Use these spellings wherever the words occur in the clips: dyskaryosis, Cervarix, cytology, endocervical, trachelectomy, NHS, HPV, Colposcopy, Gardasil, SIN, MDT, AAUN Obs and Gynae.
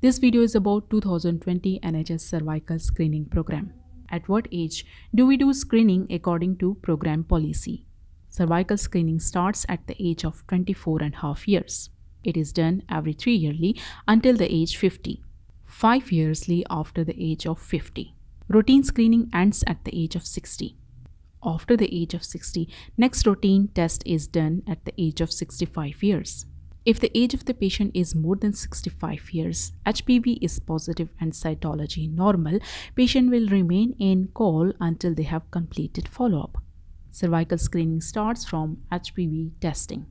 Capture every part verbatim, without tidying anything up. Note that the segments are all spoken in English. This video is about two thousand twenty N H S cervical screening program. At what age do we do screening according to program policy? Cervical screening starts at the age of twenty-four and a half years. It is done every three yearly until the age fifty, five yearly after the age of fifty. Routine screening ends at the age of sixty. After the age of sixty, next routine test is done at the age of sixty-five years. If the age of the patient is more than sixty-five years, H P V is positive and cytology normal, patient will remain in call until they have completed follow-up. Cervical screening starts from H P V testing.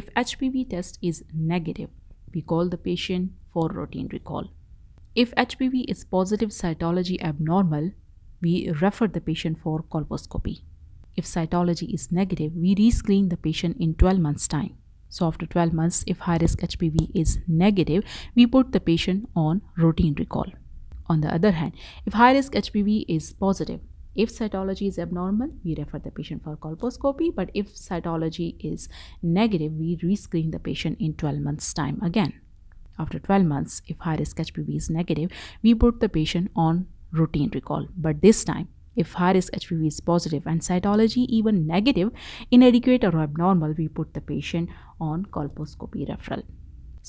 If H P V test is negative, we call the patient for routine recall. If H P V is positive, cytology abnormal, we refer the patient for colposcopy. If cytology is negative, we rescreen the patient in twelve months time. So after twelve months, if high-risk H P V is negative, we put the patient on routine recall. On the other hand, if high-risk H P V is positive, if cytology is abnormal, we refer the patient for colposcopy. But if cytology is negative, we rescreen the patient in twelve months time again. After twelve months, if high-risk H P V is negative, we put the patient on routine recall. But this time, if high-risk H P V is positive and cytology even negative, inadequate or abnormal, we put the patient on colposcopy referral.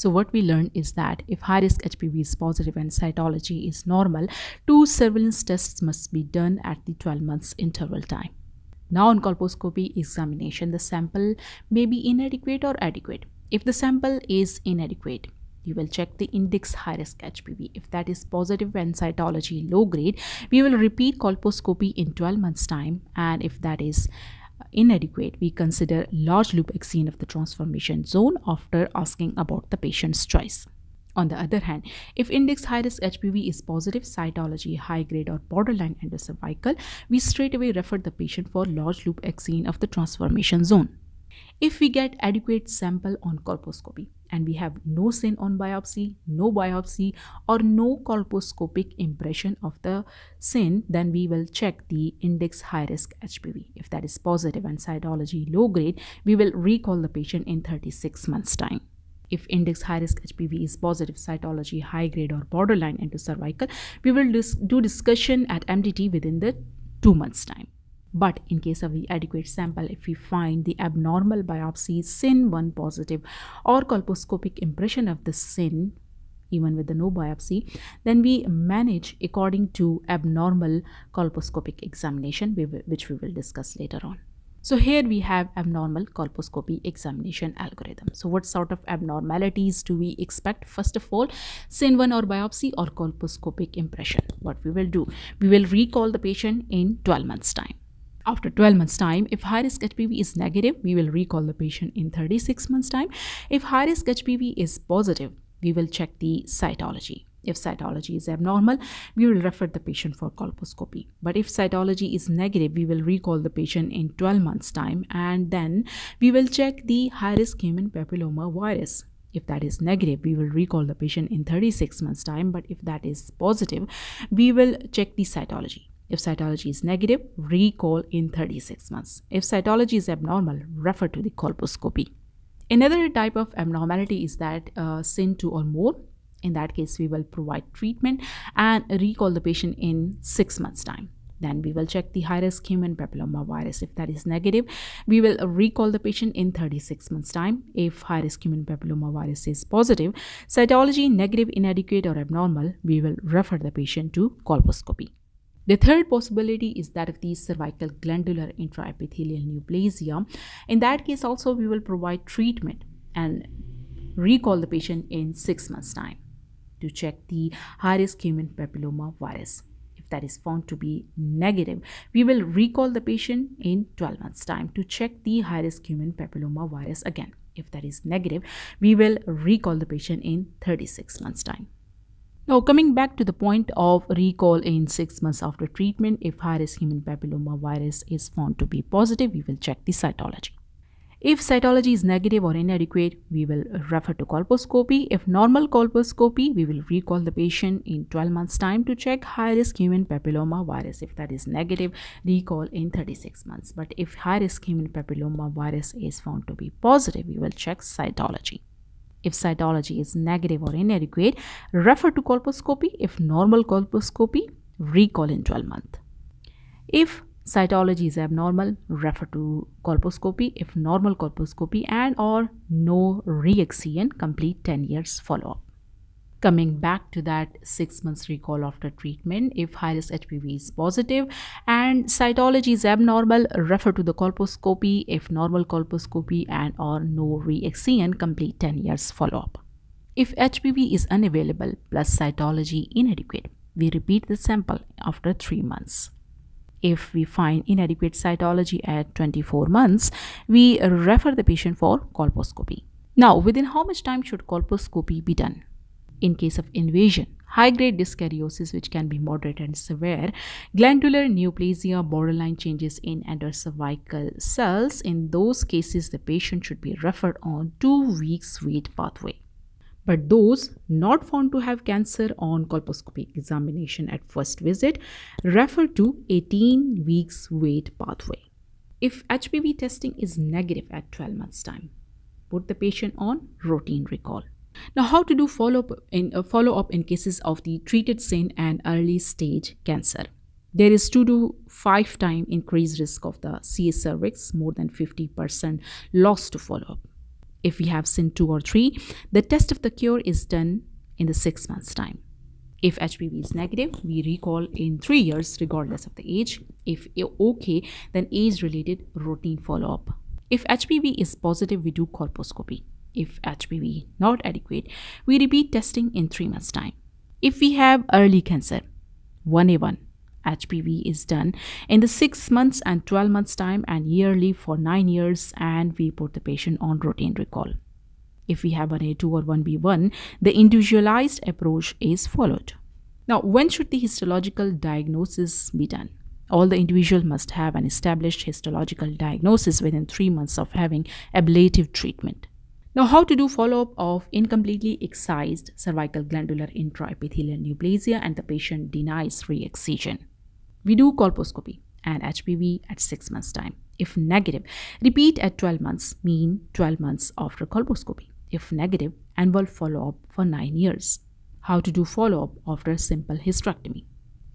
So what we learned is that if high-risk H P V is positive and cytology is normal, two surveillance tests must be done at the twelve months interval time. Now on colposcopy examination, the sample may be inadequate or adequate. If the sample is inadequate, you will check the index high-risk H P V. If that is positive and cytology low grade, we will repeat colposcopy in twelve months time, and if that is inadequate, we consider large loop excision of the transformation zone after asking about the patient's choice. On the other hand, if index high-risk H P V is positive, cytology high grade or borderline endocervical, we straight away refer the patient for large loop excision of the transformation zone. If we get adequate sample on colposcopy and we have no S I N on biopsy, no biopsy or no colposcopic impression of the S I N, then we will check the index high-risk H P V. If that is positive and cytology low grade, we will recall the patient in thirty-six months time. If index high-risk H P V is positive, cytology high grade or borderline endocervical, we will dis- do discussion at M D T within the two months time. But in case of the adequate sample, if we find the abnormal biopsy, S I N one positive or colposcopic impression of the S I N, even with the no biopsy, then we manage according to abnormal colposcopic examination, which we will discuss later on. So here we have abnormal colposcopy examination algorithm. So what sort of abnormalities do we expect? First of all, S I N one or biopsy or colposcopic impression. What we will do, we will recall the patient in twelve months time. After twelve months time, if high-risk H P V is negative, we will recall the patient in thirty-six months time. If high-risk H P V is positive, we will check the cytology. If cytology is abnormal, we will refer the patient for colposcopy. But if cytology is negative, we will recall the patient in twelve months time, and then we will check the high-risk human papilloma virus. If that is negative, we will recall the patient in thirty-six months time. But if that is positive, we will check the cytology. If cytology is negative, recall in thirty-six months. If cytology is abnormal, refer to the colposcopy. Another type of abnormality is that uh, S I N two or more. In that case, we will provide treatment and recall the patient in six months time. Then we will check the high-risk human papilloma virus. If that is negative, we will recall the patient in thirty-six months time. If high-risk human papilloma virus is positive, cytology negative, inadequate or abnormal, we will refer the patient to colposcopy. The third possibility is that of the cervical glandular intraepithelial neoplasia. In that case also, we will provide treatment and recall the patient in six months time to check the high-risk human papilloma virus. If that is found to be negative, we will recall the patient in twelve months time to check the high-risk human papilloma virus again. If that is negative, we will recall the patient in thirty-six months time. Now coming back to the point of recall in six months after treatment, if high-risk human papilloma virus is found to be positive, we will check the cytology. If cytology is negative or inadequate, we will refer to colposcopy. If normal colposcopy, we will recall the patient in twelve months time to check high-risk human papilloma virus. If that is negative, recall in thirty-six months. But if high-risk human papilloma virus is found to be positive, we will check cytology. If cytology is negative or inadequate, refer to colposcopy. If normal, colposcopy, recall in twelve months. If cytology is abnormal, refer to colposcopy. If normal, colposcopy, and or no re-excision, complete ten years follow-up. Coming back to that six months recall after treatment, if high-risk H P V is positive and cytology is abnormal, refer to the colposcopy. If normal, colposcopy, and or no re-excision, complete ten years follow-up. If H P V is unavailable plus cytology inadequate, we repeat the sample after three months. If we find inadequate cytology at twenty-four months, we refer the patient for colposcopy. Now, within how much time should colposcopy be done? In case of invasion, high-grade dyskaryosis, which can be moderate and severe, glandular neoplasia, borderline changes in endocervical cells, in those cases, the patient should be referred on two weeks wait pathway. But those not found to have cancer on colposcopic examination at first visit, refer to eighteen weeks wait pathway. If H P V testing is negative at twelve months time, put the patient on routine recall. Now, how to do follow-up in, uh, follow-up in cases of the treated S I N and early stage cancer? There is two to five time increased risk of the cervix, more than fifty percent loss to follow-up. If we have S I N two or three, the test of the cure is done in the six months time. If H P V is negative, we recall in three years regardless of the age. If okay, then age-related routine follow-up. If H P V is positive, we do colposcopy. If H P V not adequate, we repeat testing in three months time. If we have early cancer, one A one, H P V is done in the six months and twelve months time and yearly for nine years, and we put the patient on routine recall. If we have one A two or one B one, the individualized approach is followed. Now, when should the histological diagnosis be done? All the individual must have an established histological diagnosis within three months of having ablative treatment. Now, how to do follow-up of incompletely excised cervical glandular intraepithelial neoplasia and the patient denies re-excision? We do colposcopy and H P V at six months time. If negative, repeat at twelve months, mean twelve months after colposcopy. If negative, annual follow-up for nine years. How to do follow-up after simple hysterectomy?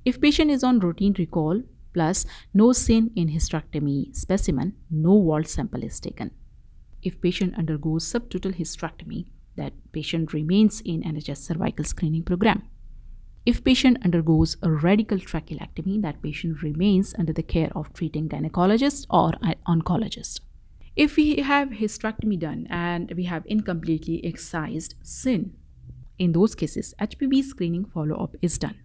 If patient is on routine recall plus no S I N in hysterectomy specimen, no walled sample is taken. If patient undergoes subtotal hysterectomy, that patient remains in N H S cervical screening program. If patient undergoes a radical trachelectomy, that patient remains under the care of treating gynecologist or oncologist. If we have hysterectomy done and we have incompletely excised S I N, in those cases, H P V screening follow-up is done.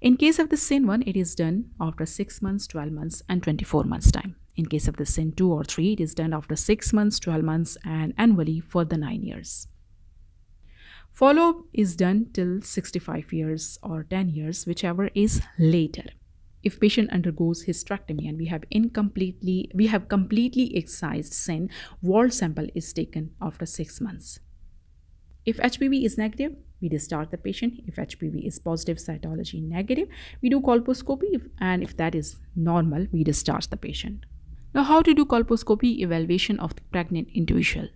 In case of the S I N one, it is done after six months, twelve months, and twenty-four months time. In case of the S I N two or three, it is done after six months, twelve months, and annually for the nine years. Follow-up is done till sixty-five years or ten years, whichever is later. If patient undergoes hysterectomy and we have incompletely, we have completely excised S I N, walled sample is taken after six months. If H P V is negative, we discharge the patient. If H P V is positive, cytology negative, we do colposcopy, and if that is normal, we discharge the patient. Now, how to do colposcopy evaluation of the pregnant individual?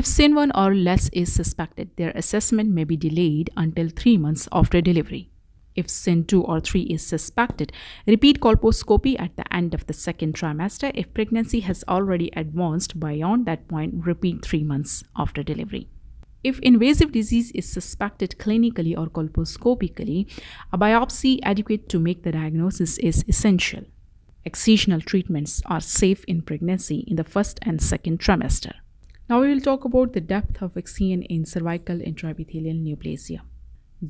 If S I N one or less is suspected, their assessment may be delayed until three months after delivery. If S I N two or three is suspected, repeat colposcopy at the end of the second trimester. If pregnancy has already advanced beyond that point, repeat three months after delivery. If invasive disease is suspected clinically or colposcopically, a biopsy adequate to make the diagnosis is essential. Excisional treatments are safe in pregnancy in the first and second trimester. Now we will talk about the depth of excision in cervical intraepithelial neoplasia.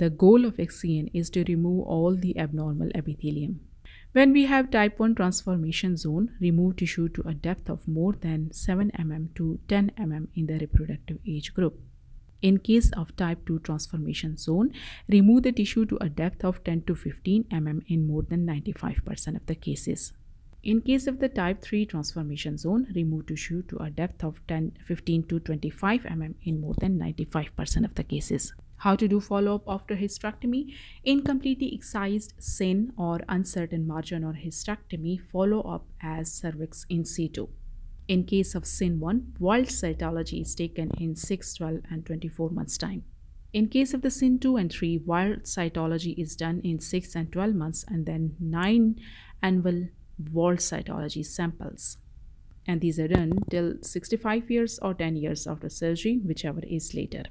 The goal of excision is to remove all the abnormal epithelium. When we have type one transformation zone, remove tissue to a depth of more than seven millimeters to ten millimeters in the reproductive age group. In case of type two transformation zone, remove the tissue to a depth of ten to fifteen millimeters in more than ninety-five percent of the cases. In case of the type three transformation zone, remove tissue to a depth of ten, fifteen to twenty-five millimeters in more than ninety-five percent of the cases. How to do follow-up after hysterectomy? Incompletely excised S I N or uncertain margin or hysterectomy, follow up as cervix in situ. In case of S I N one, walled cytology is taken in six, twelve and twenty-four months time. In case of the S I N two and three, walled cytology is done in six and twelve months, and then nine annual walled cytology samples. And these are done till sixty-five years or ten years after surgery, whichever is later.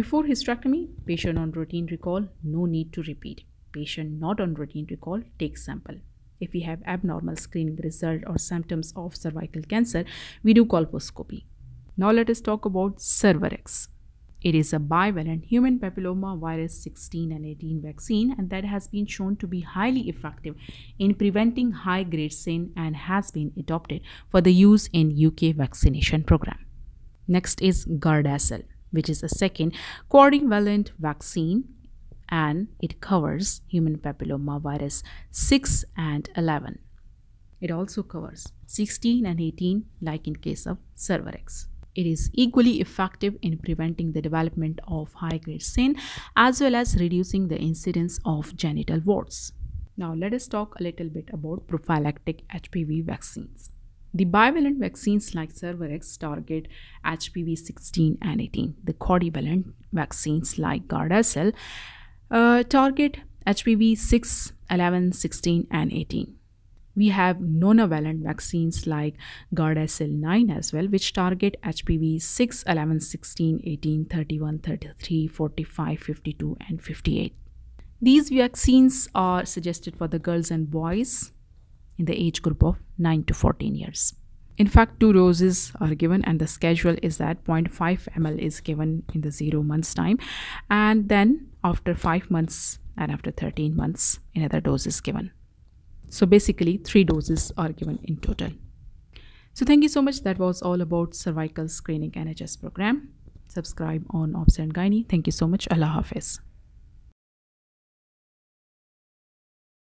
Before hysterectomy, patient on routine recall, no need to repeat. Patient not on routine recall, take sample. If we have abnormal screening result or symptoms of cervical cancer, we do colposcopy. Now let us talk about Cervarix. It is a bivalent human papilloma virus sixteen and eighteen vaccine, and that has been shown to be highly effective in preventing high-grade S I N and has been adopted for the use in U K vaccination program. Next is Gardasil, which is a second quadrivalent vaccine, and it covers human papilloma virus six and eleven. It also covers sixteen and eighteen like in case of Cervarix. It is equally effective in preventing the development of high-grade S I N as well as reducing the incidence of genital warts. Now let us talk a little bit about prophylactic H P V vaccines. The bivalent vaccines like Cervarix target H P V sixteen and eighteen. The quadrivalent vaccines like Gardasil uh, target H P V six, eleven, sixteen and eighteen. We have nonavalent vaccines like Gardasil nine as well, which target H P V six, eleven, sixteen, eighteen, thirty-one, thirty-three, forty-five, fifty-two and fifty-eight. These vaccines are suggested for the girls and boys in the age group of nine to fourteen years. In fact, two doses are given, and the schedule is that zero point five milliliters is given in the zero months time, and then after five months and after thirteen months another dose is given. So basically three doses are given in total. So thank you so much. That was all about cervical screening N H S program. Subscribe on Obs and Gynae. Thank you so much. Allah Hafiz.